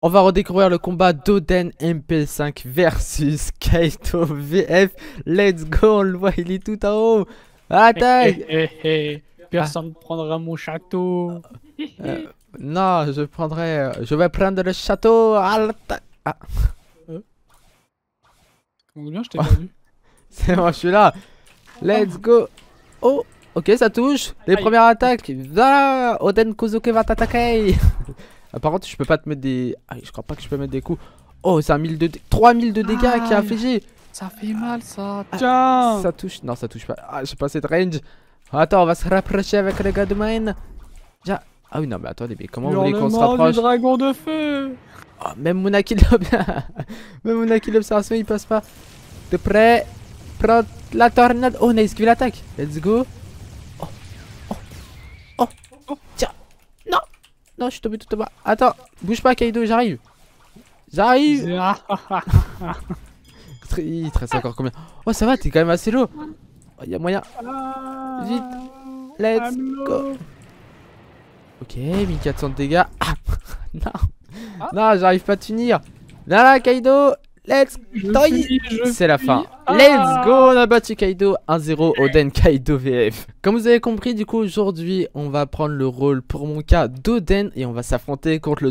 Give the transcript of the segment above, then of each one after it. On va redécouvrir le combat d'Oden MP5 versus Kaido VF. Let's go, on le voit, il est tout en haut. Attaque! Personne prendra mon château. Non, je vais prendre le château. Comment bien, je t'ai perdu. C'est bon, je suis là. Let's go. Oh, ok, ça touche. Les premières attaques. Voilà, Oden Kozuki va t'attaquer. Par contre, je peux pas te mettre des. Ah, je crois pas que je peux mettre des coups. Oh, c'est un 1000 de dégâts. 3000 de dégâts qui a affligé. Ça fait mal ça. Tiens. Ça touche. Non, ça touche pas. Ah, j'ai pas assez de range. Attends, on va se rapprocher avec les gars de main. Tiens. Ah oui, non, mais attendez, mais comment vous voulez qu'on se rapproche du dragon de feu. Oh, même mon acquis l'observation, il passe pas. De près. Prends la tornade. Oh, on a esquivé l'attaque. Let's go. Oh. Oh. Oh. Oh. Tiens. Non. Non, je suis tombé tout en bas. Attends, bouge pas, Kaido, j'arrive. J'arrive. Il te reste encore combien? Oh, ça va, t'es quand même assez lourd. Oh, y a moyen. Vite. Let's go. Ok, 1400 de dégâts. Ah. Non. Ah. Non, j'arrive pas à tenir. Là, là, Kaido. Let's go. C'est la fin. Let's go. On a battu Kaido 1-0. Oden Kaido VF. Comme vous avez compris, du coup, aujourd'hui, on va prendre le rôle pour mon cas d'Oden. Et on va s'affronter contre le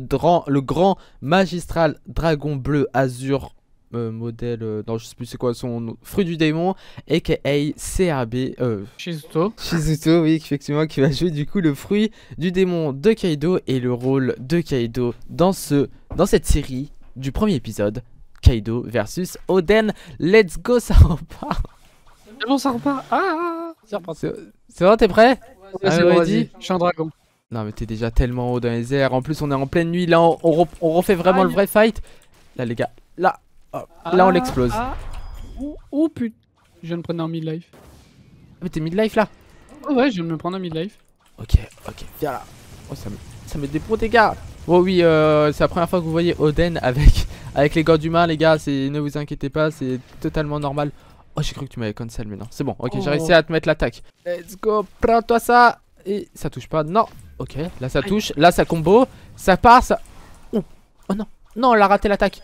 grand magistral dragon bleu azur. Modèle, non je sais plus c'est quoi son nom, fruit du démon, aka CRB, Shizuto. Shizuto, oui, effectivement, qui va jouer du coup le fruit du démon de Kaido et le rôle de Kaido dans cette série du premier épisode, Kaido versus Oden. Let's go, ça repart. C'est bon, ça repart. Ah, c'est bon, t'es prêt? Ouais, c'est bon, vas-y, je suis un dragon. Non mais t'es déjà tellement haut dans les airs, en plus on est en pleine nuit, là on refait vraiment le vrai fight. Là les gars, là. Oh, là on l'explose. Oh putain, je viens de prendre un mid-life. Mais t'es mid-life là? Oh ouais, je viens de me prendre un mid-life. Ok, ok, viens là. Oh, ça met des pros des gars. Oh oui, c'est la première fois que vous voyez Oden avec les gars d'humain les gars, ne vous inquiétez pas, c'est totalement normal. Oh, j'ai cru que tu m'avais cancel, mais non, c'est bon, ok, j'ai réussi à te mettre l'attaque. Let's go, prends-toi ça. Et ça touche pas, non. Ok, là ça touche, là ça combo, ça part, ça... Oh, oh non, non, elle a raté l'attaque.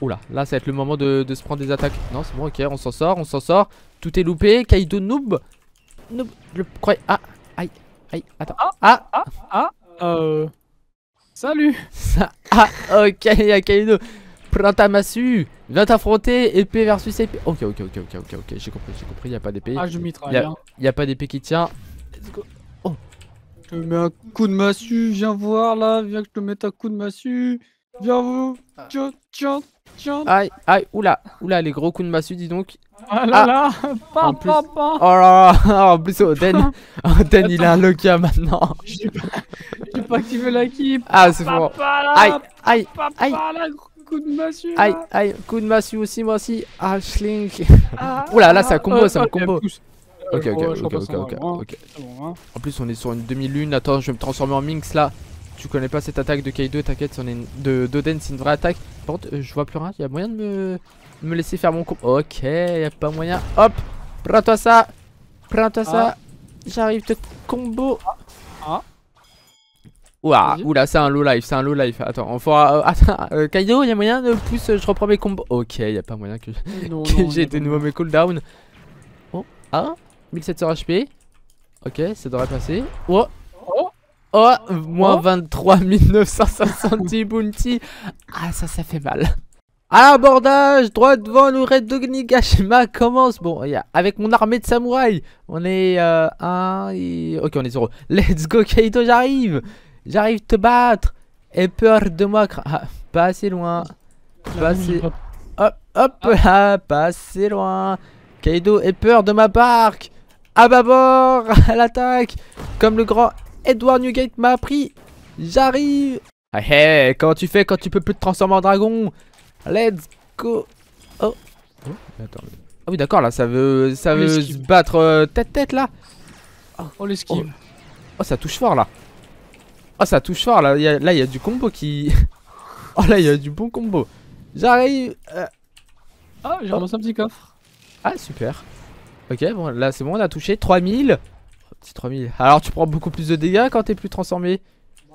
Oula, là ça va être le moment de se prendre des attaques. Non c'est bon, ok, on s'en sort, on s'en sort. Tout est loupé, Kaido noob. Noob, je crois. Ah, aïe, aïe, attends. Ah, ah, ah, salut. Ah, ok, Kaido. Prends ta massue, viens t'affronter, épée versus épée. Ok, ok, ok, ok, ok, ok, j'ai compris, y'a pas d'épée. Ah, je mitraille. Y'a pas d'épée qui tient. Let's go. Oh. Je te mets un coup de massue, viens voir là, viens que je te mette un coup de massue. Viens vous. Tiens, tiens. Aïe, aïe, oula, oula, les gros coups de massue, dis donc. Ah là là, pam, pam, pam. Oh là là, en plus, Oden, Oden il a un Lokia maintenant. J'ai pas activé la kill. Ah, c'est bon. Aïe, aïe, aïe. Coup de massue. Aïe, aïe, coup de massue aussi, moi aussi. Ah, schlink. Oula, là, ça combo, ça me combo. Ok, ok, ok, ok, ok. En plus, on est sur une demi-lune. Attends, je vais me transformer en Minx là. Tu connais pas cette attaque de Kaido, t'inquiète, d'Oden, c'est une vraie attaque. Par contre, je vois plus rien, y'a moyen de me laisser faire mon combo. Ok, y'a pas moyen. Hop, prends-toi ça. Prends-toi ça. J'arrive, te combo. Ouah, oula, c'est un low life, c'est un low life. Attends, on fera. Attends, Kaido, y'a moyen de pousser, je reprends mes combos. Ok, y'a pas moyen que j'ai de nouveau mes cooldowns. Oh, ah, 1700 HP. Ok, ça devrait passer. Oh. Oh, moins 23 970 bounty. Ah, ça fait mal. À l'abordage, droit devant, le raid de Nigashima commence. Bon, avec mon armée de samouraï, on est ok, on est 0. Let's go, Kaido, j'arrive. J'arrive te battre. Et peur de moi. Ah, pas assez loin. Pas assez... Hop, hop, ah, pas assez loin. Kaido, et peur de ma barque. À bâbord, à l'attaque. Comme le grand... Edward Newgate m'a appris. J'arrive. Hey, comment tu fais quand tu peux plus te transformer en dragon? Let's go. Oh, oh attends. Ah oui d'accord là ça veut se battre tête là. Oh, oh l'esquive. Oh. Oh ça touche fort là. Oh ça touche fort là. Là il y a du combo qui. Oh là il y a du bon combo. J'arrive. Oh j'ai ramassé un petit coffre. Ah super. Ok bon là c'est bon on a touché 3000. Petit 3000. Alors tu prends beaucoup plus de dégâts quand t'es plus transformé?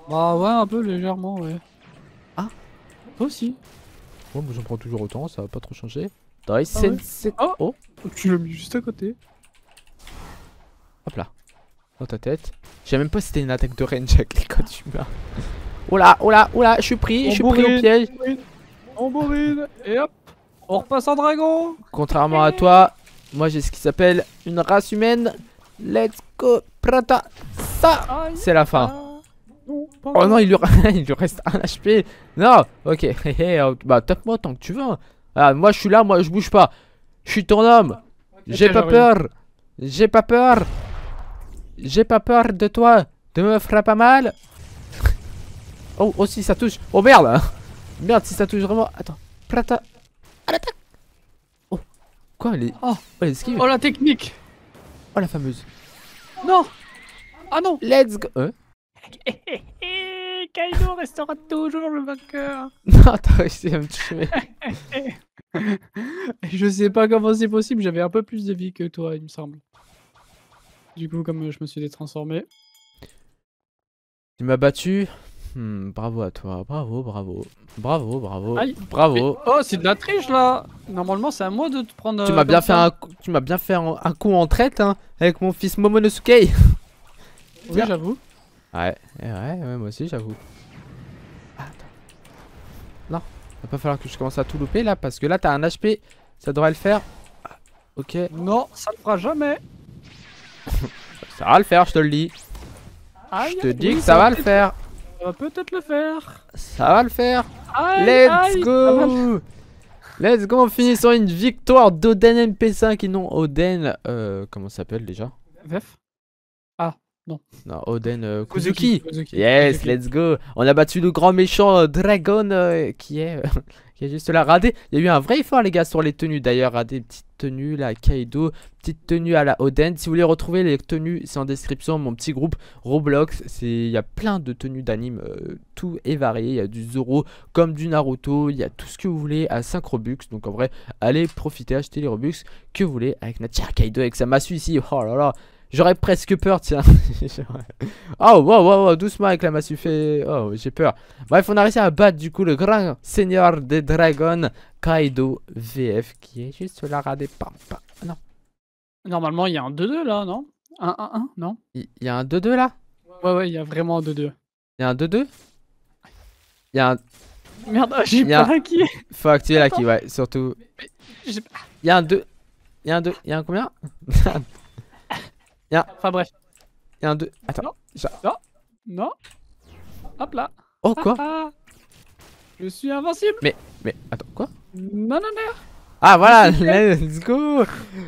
Bah ouais un peu légèrement ouais. Ah Toi aussi. Moi j'en prends toujours autant, ça va pas trop changer. T'as SN7. Oh, tu l'as mis juste à côté. Hop là. Dans ta tête. Je sais même pas si c'était une attaque de range avec les codes humains. Oh là, oh là, oh là, je suis pris, au piège. On bourrine, et hop, on repasse en dragon. Contrairement à toi, moi j'ai ce qui s'appelle une race humaine. Let's go, prata. Ça, c'est la fin. Oh non, il lui reste un HP. Non, ok. Bah tape-moi tant que tu veux. Ah, moi je suis là, moi je bouge pas. Je suis ton homme. J'ai pas peur. J'ai pas peur. J'ai pas peur de toi. Tu me feras pas mal. Oh, oh si ça touche. Oh merde. Merde si ça touche vraiment. Attends. Prata. À l'attaque. Oh. Quoi elle est... Oh, elle esquive. Oh la technique. Oh la fameuse. Non. Ah non. Let's go. Kaido restera toujours le vainqueur. Non, t'as réussi à me tuer. Je sais pas comment c'est possible, j'avais un peu plus de vie que toi, il me semble. Du coup, comme je me suis détransformé. Tu m'as battu. Bravo à toi, bravo, bravo. Bravo, bravo, aïe. Bravo. Oh, c'est de la triche là. Normalement, c'est à moi de te prendre. Tu m'as bien fait un coup, tu m'as bien fait un coup en traite hein, avec mon fils Momonosuke. Oui, j'avoue. Ouais, moi aussi j'avoue. Attends. Non, va pas falloir que je commence à tout louper là parce que là t'as un HP, ça devrait le faire. Ok. Non, ça ne fera jamais. Ça va le faire, je te le dis. Je te dis que ça va le faire. Ça va peut-être le faire. Ça va le faire. Let's go. Let's go, on finit sur une victoire d'Oden MP5 et non Oden. Comment ça s'appelle déjà? Vef. Ah. Non. Non, Oden Kozuki. Yes, Kozuki. Let's go. On a battu le grand méchant Dragon qui est juste là. Radé. Il y a eu un vrai effort les gars sur les tenues d'ailleurs. Radé, petite tenue là, Kaido, petite tenue à la Oden. Si vous voulez retrouver les tenues, c'est en description. Mon petit groupe Roblox, il y a plein de tenues d'anime. Tout est varié. Il y a du Zoro comme du Naruto. Il y a tout ce que vous voulez à 5 Robux. Donc en vrai, allez profiter, achetez les Robux que vous voulez avec notre cher Kaido avec sa massue ici. Oh là là. J'aurais presque peur, tiens. Oh, wow, doucement avec la massue fait. Oh, j'ai peur. Bref, on a réussi à battre du coup le grand seigneur des dragons, Kaido VF, qui est juste là, radé. Non. Normalement, il y a un 2-2 là, non? Un 1-1, non? Il y a un 2-2 là? Ouais, il y a vraiment un 2-2. Il y a un 2-2? Il y a un. Merde, j'ai pas acquis. Faut activer l'acquis, ouais, surtout. Il y a un 2. Il y a un 2. Il y a un combien? Y'a un... Enfin bref. Y'a un 2. Attends. Non. Non. Hop là. Oh quoi? Je suis invincible. Mais attends quoi? Non. Ah voilà. Let's go.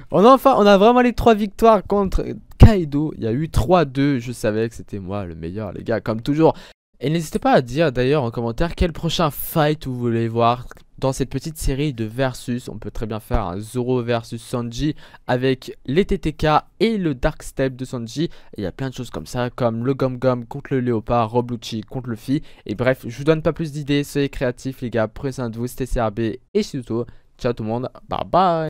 On a vraiment les 3 victoires contre Kaido. Il y a eu 3-2. Je savais que c'était moi le meilleur les gars comme toujours. Et n'hésitez pas à dire d'ailleurs en commentaire quel prochain fight vous voulez voir dans cette petite série de versus. On peut très bien faire un Zoro versus Sanji avec les TTK et le Dark Step de Sanji. Et il y a plein de choses comme ça, comme le Gom Gom contre le Léopard, Rob Lucci contre le Luffy. Et bref, je vous donne pas plus d'idées, soyez créatifs les gars, prenez soin de vous, c'était CRB et c'est tout. Ciao tout le monde, bye bye.